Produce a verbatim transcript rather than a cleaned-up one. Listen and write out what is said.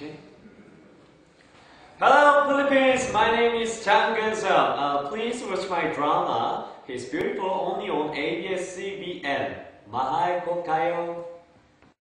Okay. Hello, Philippines. My name is Jang Geun-seo. Uh, please watch my drama He's Beautiful only on A B S C B N. Mahal Kokkayo.